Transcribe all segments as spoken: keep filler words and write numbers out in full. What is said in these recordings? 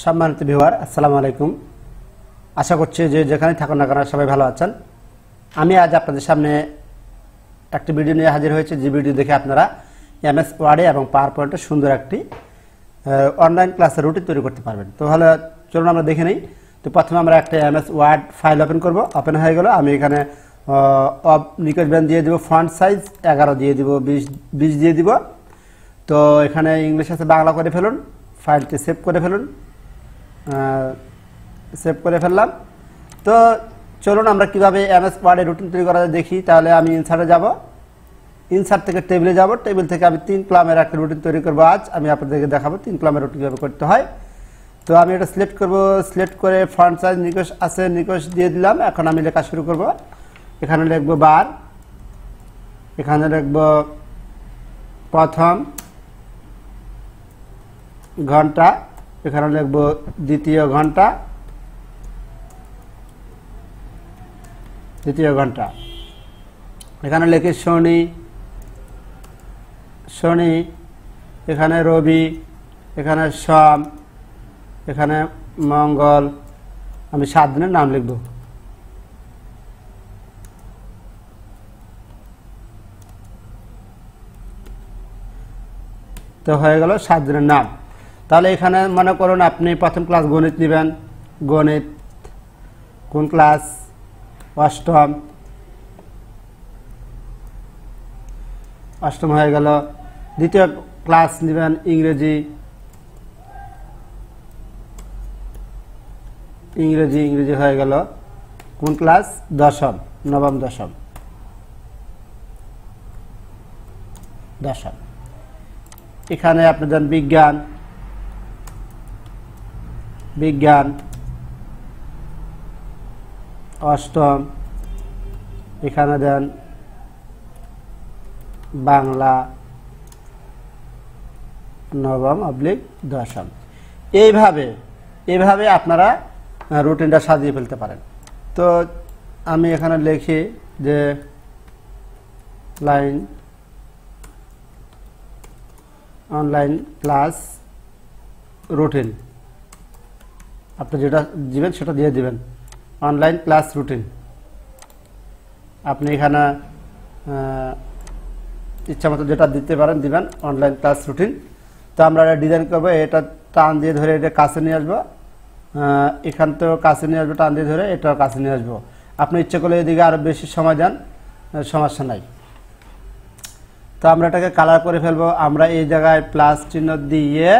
सम्मानित ভিউয়ার আসসালামু আলাইকুম আশা করছি যে যেখানে থাকুন না কেন সবাই ভালো আছেন আমি আজ আপনাদের সামনে একটি ভিডিও নিয়ে হাজির হয়েছে যে ভিডিও দেখে আপনারা এমএস ওয়ার্ডে এবং পাওয়ারপয়েন্টে সুন্দর একটি অনলাইন ক্লাসের রুটিন তৈরি করতে পারবেন তো তাহলে চলুন আমরা দেখে নেই তো প্রথমে আমরা একটা এমএস ওয়ার্ড ফাইল ওপেন করব ওপেন হয়ে গেল আমি এখানে অব নিকট ব্যান দিয়ে দেব ফন্ট সাইজ এগারো দিয়ে দেব बीस बीस দিয়ে দেব তো এখানে ইংলিশ আছে বাংলা করে ফেলুন ফাইলটি সেভ করে ফেলুন सेव कर फिलल तो चलो हमें क्यों एम एस वार्डे रूटीन तैयारी देखी तेल इनसार्टे जाब इनसार्ट के टेबिले जाब टेबिल के तीन कलम एक रूटीन तैयारी करब आज हमें अपने देखो तीन कलम रूटीन क्या करते हैं तो हमें ये सिलेक्ट करब सिलेक्ट कर फॉन्ट साइज निकष आसे निकष दिए दिलाम एखन आमी लेखा शुरू करब एखाने लिखब बार एखाने लिखब प्रथम घंटा এখানে লিখব দ্বিতীয় ঘন্টা দ্বিতীয় ঘন্টা এখানে লিখি শনি শনি এখানে রবি এখানে সোম এখানে মঙ্গল আমি সাত দিনের নাম লিখব তো হয়ে গেল সাত দিনের নাম তাহলে এখানে মনে করুন আপনি প্রথম ক্লাস গণিত নেবেন গণিত কোন ক্লাস অষ্টম অষ্টম হয়ে গেল দ্বিতীয় ক্লাস নেবেন ইংরেজি ইংরেজি ইংরেজি হয়ে গেল কোন ক্লাস দশম নবম দশম দশম এখানে আপনি দেন বিজ্ঞান विज्ञान अष्टम एखाने दें बांगला नवम अब्लिक दशम ये अपनारा रुटीन सजिए फिलते पारें तो आमी एखाने लिखी जे लाइन ऑनलाइन क्लास रुटीन अपनी जेटा दीबें से दिए दीबें अनलाइन क्लास रुटीन अपनी एखे इच्छा मत जो दीते दीबें अनलाइन क्लास रुटीन तो हमारा डिजाइन करब ये टान दिए धरे ये कासे नहीं आसब एखान तो कासे नहीं आसब टान दिए धरे एटार कासे नहीं आसब अपनी इच्छा कर लेदिगे और बेसि समय दें समस्या नहीं तो हमें एटाके कलर कर फेलबो हमें ये जगह प्लस चिन्ह दिए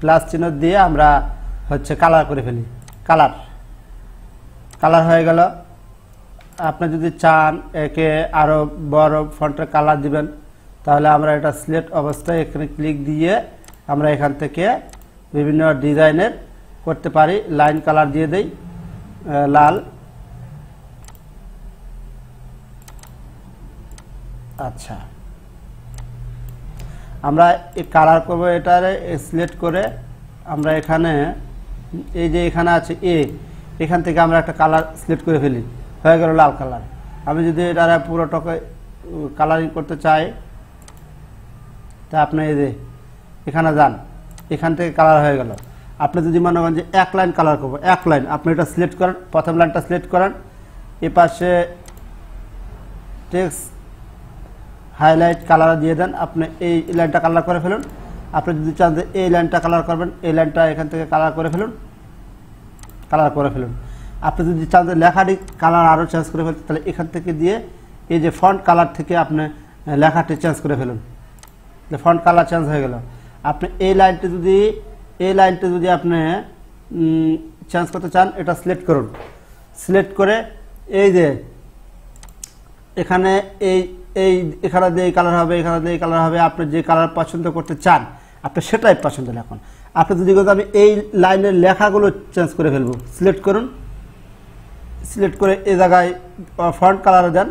प्लस चिन्ह दिए हमें হচ্ছে কালার করে ফেলি কালার কালার হয়ে গেল আপনি যদি চান একে আরো বড় ফন্টে কালার দিবেন তাহলে আমরা এটা সিলেক্ট অবস্থায় এখানে ক্লিক দিয়ে আমরা এখান থেকে বিভিন্ন ডিজাইনের করতে পারি লাইন কালার দিয়ে দেই লাল আচ্ছা আমরা এই কালার করব এটারে সিলেক্ট করে আমরা এখানে এই যে এখানে আছে এ এখান থেকে আমরা একটা কালার সিলেক্ট করে ফেলি হয়ে গেল লাল কালার আমি যদি এটারা পুরোটাকে কালারিং করতে চাই তা আপনি এই যে এখানে যান এখান থেকে কালার হয়ে গেল আপনি যদি মনে করেন যে এক লাইন কালার করব এক লাইন আপনি এটা সিলেক্ট করেন প্রথম লাইনটা সিলেক্ট করেন এই পাশে টেক্সট হাইলাইট কালার দিয়ে দেন আপনি এই লাইনটা কালার করে ফেলুন আপনি যদি চান যে এই লাইনটা কালার করবেন এই লাইনটা এখান থেকে কালার করে ফেলুন কালার করে ফেলুন আপনি যদি চান যে লেখাটি কালার আরও চেঞ্জ করে ফেলতে তাহলে এখান থেকে দিয়ে এই যে ফন্ট কালার থেকে আপনি লেখাটি চেঞ্জ করে ফেলুন ফন্ট কালার চেঞ্জ হয়ে গেল আপনি এই লাইনটি যদি এই লাইনটি যদি আপনি চেঞ্জ করতে চান এটা সিলেক্ট করুন সিলেক্ট করে এই যে এখানে এই এই এখানে দিয়ে কালার হবে এখানে দিয়ে কালার হবে আপনি যে কালার পছন্দ করতে চান আপনি সেটাই পছন্দ রাখুন আপনি যদি বলেন আমি এই লাইনের লেখাগুলো চেঞ্জ করে ফেলব সিলেক্ট করুন সিলেক্ট করে এই জায়গায় ফন্ট কালার দেন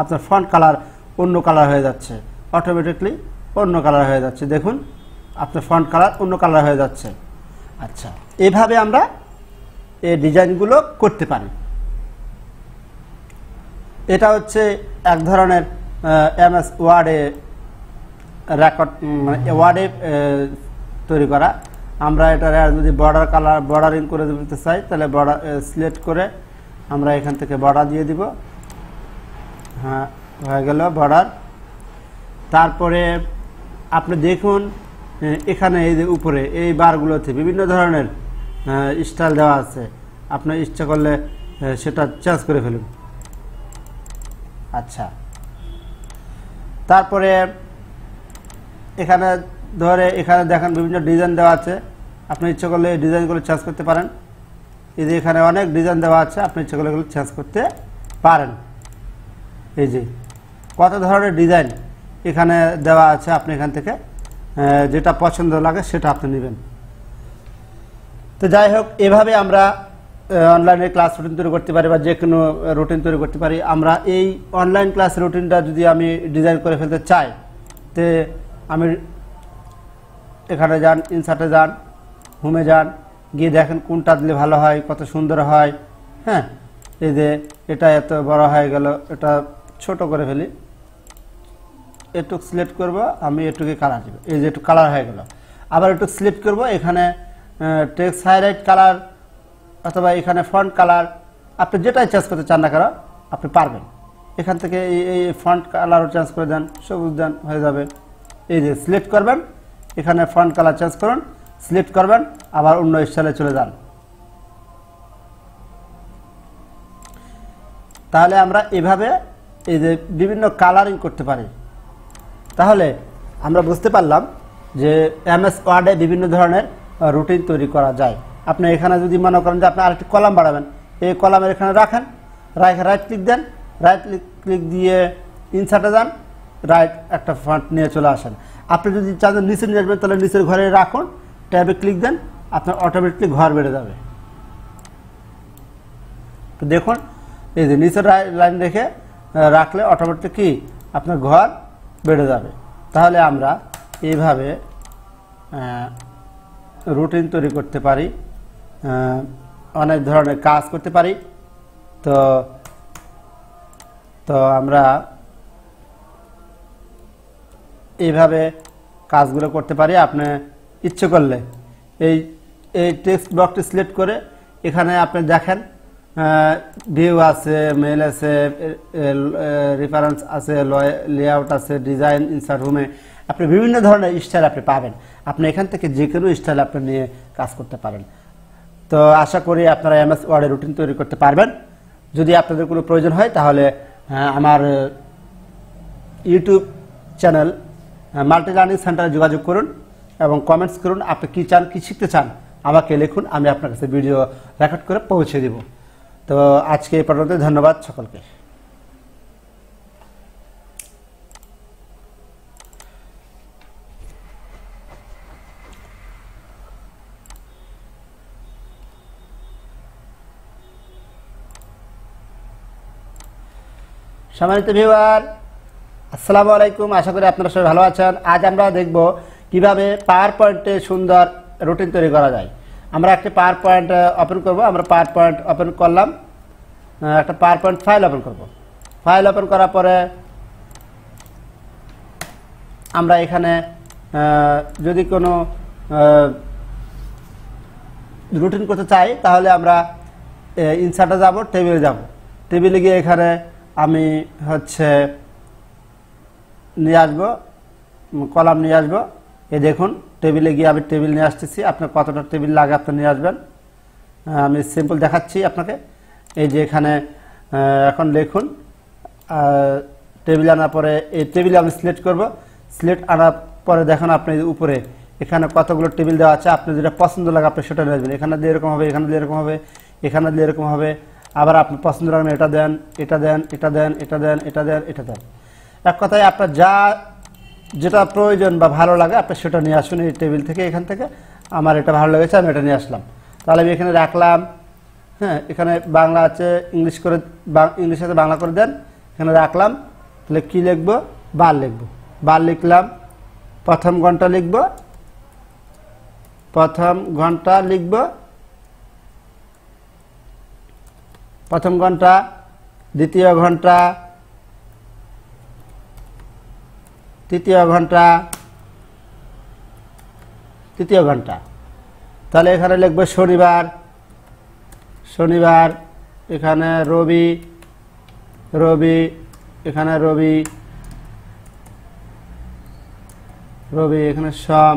আপনার ফন্ট কালার অন্য কালার হয়ে যাচ্ছে অটোমেটিকলি অন্য কালার হয়ে যাচ্ছে দেখুন আপনার ফন্ট কালার অন্য কালার হয়ে যাচ্ছে আচ্ছা এইভাবে আমরা এই ডিজাইনগুলো করতে পারি এটা হচ্ছে এক ধরনের এমএস ওয়ার্ডে রেকর্ড মানে ওয়ার্ডে তৈরি করা আমরা এটারে আর যদি বর্ডার কালার বর্ডারিং করে দিতে চাই তাহলে বর্ডার সিলেক্ট করে আমরা এখান থেকে বর্ডার দিয়ে দিব। হ্যাঁ হয়ে গেল বর্ডার। তারপরে আপনি দেখুন এখানে এই যে উপরে এই বারগুলোতে বিভিন্ন ধরনের স্টাইল দেওয়া আছে, আপনি ইচ্ছা করলে সেটা চেঞ্জ করে ফেলুন। আচ্ছা তারপরে এখানে ধরে এখানে দেখেন বিভিন্ন ডিজাইন দেওয়া আছে, আপনি ইচ্ছা করলে এই ডিজাইনগুলো চেঞ্জ করতে পারেন। এই যে এখানে অনেক ডিজাইন দেওয়া আছে, আপনি ইচ্ছা করলে এগুলো চেঞ্জ করতে পারেন। এই যে কত ধরনের ডিজাইন এখানে দেওয়া আছে, আপনি এখান থেকে যেটা পছন্দ লাগে সেটা আপনি নেবেন। তো যাই হোক, এভাবে আমরা অনলাইনে ক্লাস রুটিন তৈরি করতে পারি বা যে কোনো রুটিন তৈরি করতে পারি। আমরা এই অনলাইন ক্লাস রুটিনটা যদি আমি ডিজাইন করে ফেলতে চাই তে আমি এখানে যান, ইনসার্টে যান, হোমে যান, গিয়ে দেখেন কোনটা দিলে ভালো হয়, কত সুন্দর হয়। হ্যাঁ এই যে এটা এত বড় হয়ে গেল, এটা ছোট করে ফেলি, এটুক সিলেক্ট করব আমি, এটুকে কালার দেব, এই যে একটু কালার হয়ে গেল। আবার এটুক সিলেক্ট করব, এখানে টেক্সট হাইলাইট কালার অথবা এখানে ফন্ট কালার আপনি যেটাই চেঞ্জ করতে চান না কেন আপনি পারবেন। এখান থেকে এই ফন্ট কালারও চেঞ্জ করে দেন, সবুজ দেন, হয়ে যাবে। এই যে সিলেক্ট করবেন, এখানে ফন্ট কালার চেঞ্জ করুন, সিলেক্ট করবেন, আবার অন্য স্টাইলে চলে যান। তাহলে আমরা এভাবে এই যে বিভিন্ন কালারিং করতে পারি। তাহলে আমরা বুঝতে পারলাম যে এমএস ওয়ার্ডে বিভিন্ন ধরনের রুটিন তৈরি করা যায়। আপনি এখানে যদি মনে করেন যে আপনি আরেকটি কলাম বাড়াবেন, এই কলামের এখানে রাখেন, রাইট ক্লিক দেন, রাইট ক্লিক দিয়ে ইনসার্টে যান, রাইট একটা ফন্ট নিয়ে চলে আসেন। আপনি যদি চান নিচে নিয়ে আসবেন তাহলে নিচের ঘরে রাখুন, ট্যাবে ক্লিক দেন, আপনার অটোমেটিকলি ঘর বেড়ে যাবে। তো দেখুন এই যে নিচের লাইন রেখে রাখলে অটোমেটিক কি আপনার ঘর বেড়ে যাবে। তাহলে আমরা এইভাবে রুটিন তৈরি করতে পারি, অনেক ধরনের কাজ করতে পারি। তো তো আমরা এইভাবে কাজগুলো করতে পারি। আপনি ইচ্ছে করলে এই এই টেক্সট বক্সটি সিলেক্ট করে এখানে আপনি দেখেন ভিউ আছে, মেল আছে, রেফারেন্স আছে, লেআউট আছে, ডিজাইন, ইনসার্ট, হোমে আপনি বিভিন্ন ধরনের স্টাইল আপনি পাবেন। আপনি এখান থেকে যে কোনো স্টাইল আপনি নিয়ে কাজ করতে পারেন। তো আশা করি আপনারা এমএস ওয়ার্ডে রুটিন তৈরি করতে পারবেন। যদি আপনাদের কোনো প্রয়োজন হয় তাহলে আমার ইউটিউব চ্যানেল মাল্টি লার্নিং সেন্টারে যোগাযোগ করুন এবং কমেন্টস করুন আপনি কী চান, কী শিখতে চান আমাকে লিখুন, আমি আপনার কাছে ভিডিও রেকর্ড করে পৌঁছে দেব। তো আজকে এই পর্যন্ত, ধন্যবাদ সকলকে। সম্মানিত ভিউয়ার, আসসালামু আলাইকুম, আশা করি আপনারা সবাই ভালো আছেন। আজ আমরা দেখব কিভাবে পাওয়ার পয়েন্টে সুন্দর রুটিন তৈরি করা যায়। আমরা একটা পাওয়ার পয়েন্ট ওপেন করবো, আমরা পাওয়ার পয়েন্ট ওপেন করলাম, একটা পাওয়ার পয়েন্ট ফাইল ওপেন করব। ফাইল ওপেন করার পরে আমরা এখানে যদি কোনো রুটিন করতে চাই তাহলে আমরা ইনসার্টে যাব, টেবিলে যাব, টেবিলে গিয়ে এখানে আমি হচ্ছে নিয়ে আসবো, কলাম নিয়ে আসবো। এ দেখুন টেবিলে গিয়ে আমি টেবিল নিয়ে আসতেছি, আপনার কতটা টেবিল লাগে আপনি নিয়ে আসবেন। আমি সিম্পল দেখাচ্ছি আপনাকে। এই যে এখানে এখন লিখুন, টেবিল আনার পরে এই টেবিলে আমি সিলেক্ট করব, সিলেক্ট আনার পরে দেখুন আপনি উপরে এখানে কতগুলো টেবিল দেওয়া আছে, আপনি যেটা পছন্দ লাগে আপনি সেটা নিয়ে আসবেন। এখানে দিয়ে এরকম হবে, এখানে দিয়ে এরকম হবে, এখানে দিয়ে এরকম হবে, আবার আপনি পছন্দ রাখবেন, এটা দেন, এটা দেন, এটা দেন, এটা দেন, এটা দেন, এটা দেন। এক কথায় আপনার যা যেটা প্রয়োজন বা ভালো লাগে আপনি সেটা নিয়ে আসুন এই টেবিল থেকে। এখান থেকে আমার এটা ভালো লেগেছে, আমি এটা নিয়ে আসলাম, তাহলে আমি এখানে রাখলাম। হ্যাঁ এখানে বাংলা আছে, ইংলিশ করে ইংলিশ আছে বাংলা করে দেন, এখানে রাখলাম। তাহলে কী লিখবো? বার লিখবো, বার লিখলাম। প্রথম ঘন্টা লিখব, প্রথম ঘন্টা লিখব, প্রথম ঘন্টা, দ্বিতীয় ঘন্টা, তৃতীয় ঘন্টা, তৃতীয় ঘন্টা। তাহলে এখানে লিখব শনিবার শনিবার এখানে রবি রবি এখানে রবি রবি এখানে সোম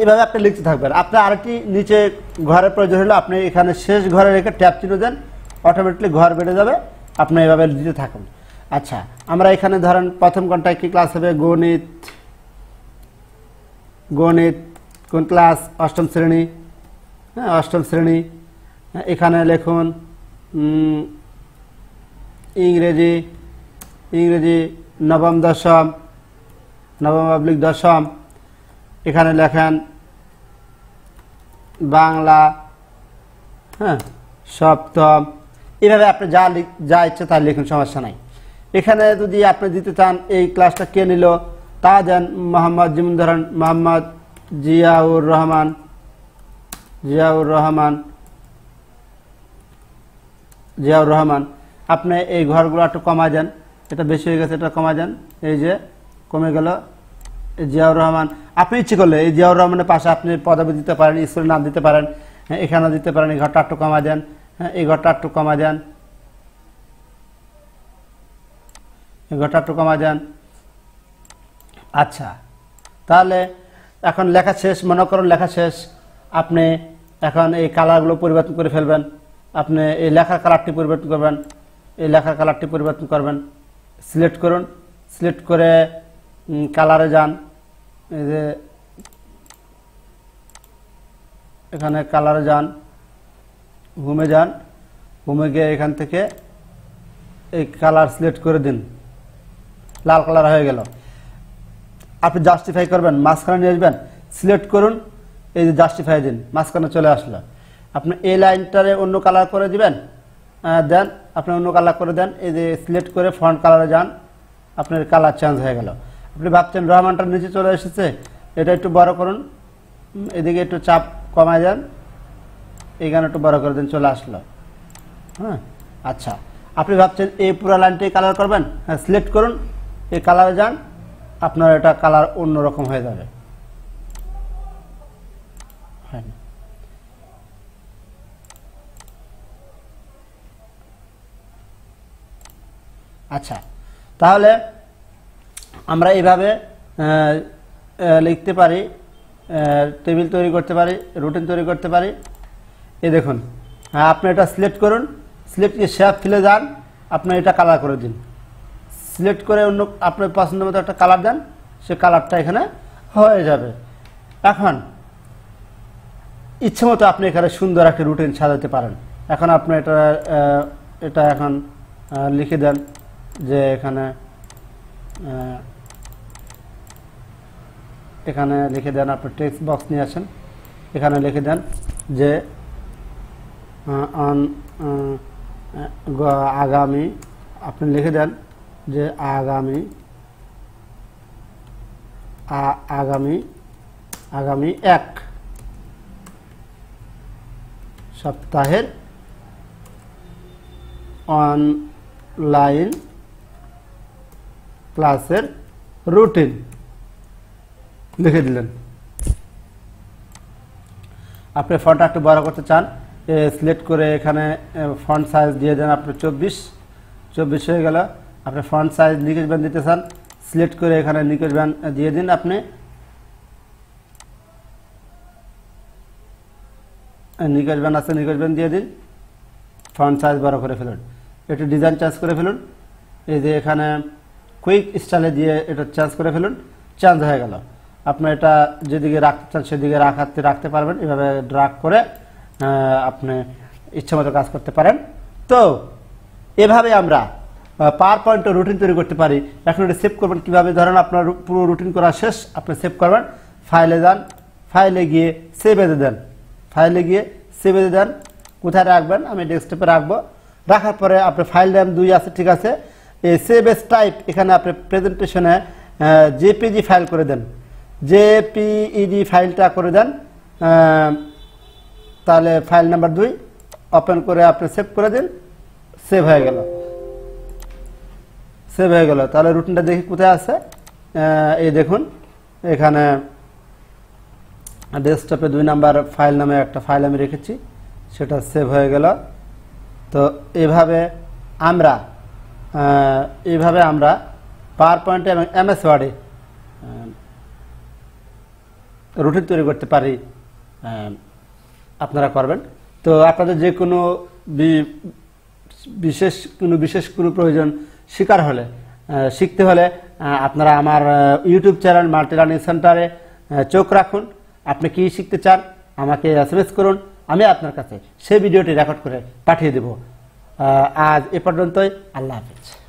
এইভাবে আপনি লিখতে থাকবেন। আপনি আরটি নিচে ঘরের প্রয়োজন হলো আপনি এখানে শেষ ঘরে রেখে ট্যাব চিহ্ন দেন অটোমেটিকলি ঘর বেড়ে যাবে আপনি এইভাবে দিতে থাকুন। আচ্ছা আমরা এখানে ধরেন প্রথম কোনটা কি ক্লাস হবে গণিত গণিত কোন ক্লাস অষ্টম শ্রেণী হ্যাঁ অষ্টম শ্রেণী এখানে লিখুন ইংরেজি ইংরেজি নবম দশম নবম পাবলিক দশম এখানে লেখেন বাংলা হ্যাঁ সপ্তম এইভাবে আপনি যা যা ইচ্ছে তা লিখুন সমস্যা নাই। এখানে যদি আপনি দিতে চান এই ক্লাসটা কে নিল তা দেন মোহাম্মদ যেমন ধরেন মোহাম্মদ জিয়াউর রহমান জিয়াউর রহমান জিয়াউর রহমান আপনি এই ঘরগুলো একটু কমা যান এটা বেশি হয়ে গেছে এটা কমা যান এই যে কমে গেল জিয়াউর রহমান আপনি ইচ্ছে করলে এই জিয়াউর রহমানের পাশে আপনি পদবি দিতে পারেন স্কুলের নাম দিতে পারেন এখানে দিতে পারেন এই ঘরটা একটু কমা যান হ্যাঁ এই ঘরটা একটু কমা যান এই ঘরটা একটু কমা যান। আচ্ছা তাহলে এখন লেখা শেষ মনে করুন লেখা শেষ আপনি এখন এই কালারগুলো পরিবর্তন করে ফেলবেন আপনি এই লেখার কালারটি পরিবর্তন করবেন এই লেখার কালারটি পরিবর্তন করবেন সিলেক্ট করুন সিলেক্ট করে কালারে যান এই যে এখানে কালারে যান হোমে যান হোমে গিয়ে এখান থেকে এই কালার সিলেক্ট করে দিন লাল কালার হয়ে গেল আপনি জাস্টিফাই করবেন মাঝখানে নিয়ে আসবেন সিলেক্ট করুন এই যে জাস্টিফাই দিন মাঝখানে চলে আসলো আপনি এই লাইনটারে অন্য কালার করে দিবেন দেন আপনি অন্য কালার করে দেন এই যে সিলেক্ট করে ফন্ট কালারে যান আপনার কালার চেঞ্জ হয়ে গেল। আপনি ভাবছেন রহমানটার নিচে চলে এসেছে এটা একটু বড় করুন এদিকে একটু চাপ কমায় যান এইখানে একটু বড় করে দিন চলে আসলো হ্যাঁ। আচ্ছা আপনি ভাবছেন এই পুরো লাইনটি কালার করবেন হ্যাঁ সিলেক্ট করুন এই কালারে যান আপনার এটা কালার অন্যরকম হয়ে যাবে হ্যাঁ। আচ্ছা তাহলে আমরা এইভাবে লিখতে পারি টেবিল তৈরি করতে পারি রুটিন তৈরি করতে পারি এই দেখুন হ্যাঁ আপনি এটা সিলেক্ট করুন সিলেক্ট করে শেপ ফিলে যান আপনি এটা কালার করে দিন সিলেক্ট করে অন্য আপনার পছন্দ মতো একটা কালার দেন সে কালারটা এখানে হয়ে যাবে। এখন ইচ্ছে মতো আপনি এখানে সুন্দর একটা রুটিন সাজাতে পারেন এখন আপনি এটা এটা এখন লিখে দেন যে এখানে এখানে লিখে দেন আপনি টেক্সট বক্স নিয়ে আসেন এখানে লিখে দেন যে আগামী আপনি লিখে দেন যে আগামী আগামী আগামী এক সপ্তাহের অনলাইন ক্লাসের রুটিন লিখে দিলেন। আপনি ফন্টটা একটু বড় করতে চান সিলেক্ট করে এখানে ফন্ট সাইজ দিয়ে দেন আপনি চব্বিশ চব্বিশ হয়ে গেল আপনি ফন্ট সাইজ নিকেশ ব্যান দিতে চান সিলেক্ট করে এখানে নিকেশ ব্যান দিয়ে দিন আপনি নিকেশ ব্যান আছে নিকেশ ব্যান দিয়ে দিন ফন্ট সাইজ বড় করে ফেলুন একটু ডিজাইন চেঞ্জ করে ফেলুন এই যে এখানে কুইক স্টাইলে দিয়ে এটা চেঞ্জ করে ফেলুন চেঞ্জ হয়ে গেল। আপনি এটা যেদিকে রাখতে চান সেদিকে রাখাতে রাখতে পারবেন এভাবে ড্রাগ করে আপনি ইচ্ছা মতো কাজ করতে পারেন। তো এভাবে আমরা পাওয়ার পয়েন্ট রুটিন তৈরি করতে পারি। এখন এটা সেভ করবেন কীভাবে ধরেন আপনার পুরো রুটিন করা শেষ আপনি সেভ করবেন ফাইলে যান ফাইলে গিয়ে সেভ এজে দেন ফাইলে গিয়ে সেভ এজে দেন কোথায় রাখবেন আমি ডেস্কটপে রাখবো রাখার পরে আপনি ফাইল নাম দুই আছে ঠিক আছে এই সেভ এজ টাইপ এখানে আপনি প্রেজেন্টেশনে জেপিজি ফাইল করে দেন জেপিইজি ফাইলটা করে দেন তাহলে ফাইল নাম্বার দুই ওপেন করে আপনি সেভ করে দিন সেভ হয়ে গেল সেভ হয়ে গেল। তাহলে রুটিনটা দেখি কোথায় আছে এই দেখুন এখানে डेस्कटपे दुई नम्बर फाइल नामे एक फाइल आमि रेखेछि सेटा सेव हो गेल। तो एभावे आमरा एभावे आमरा पावरपॉइंट एबं एमएस वर्डे रूटीन तैरि करते पारि आपनारा करबेन। तो आपनादेर जे कोनो विशेष कोनो विशेष कोनो प्रयोजन शिकार हले शिखते हले आपनारा आमार यूट्यूब चैनल मल्टी लार्निंग सेंटारे चोख राखुन। आपनि कि शिखते चान आमाके एसएमएस करुन, आमि आपनार काछे सेई भिडियोटी रेकर्ड करे पाठिये देब। आज ए पर्यन्तই, आल्लाह हाफेज।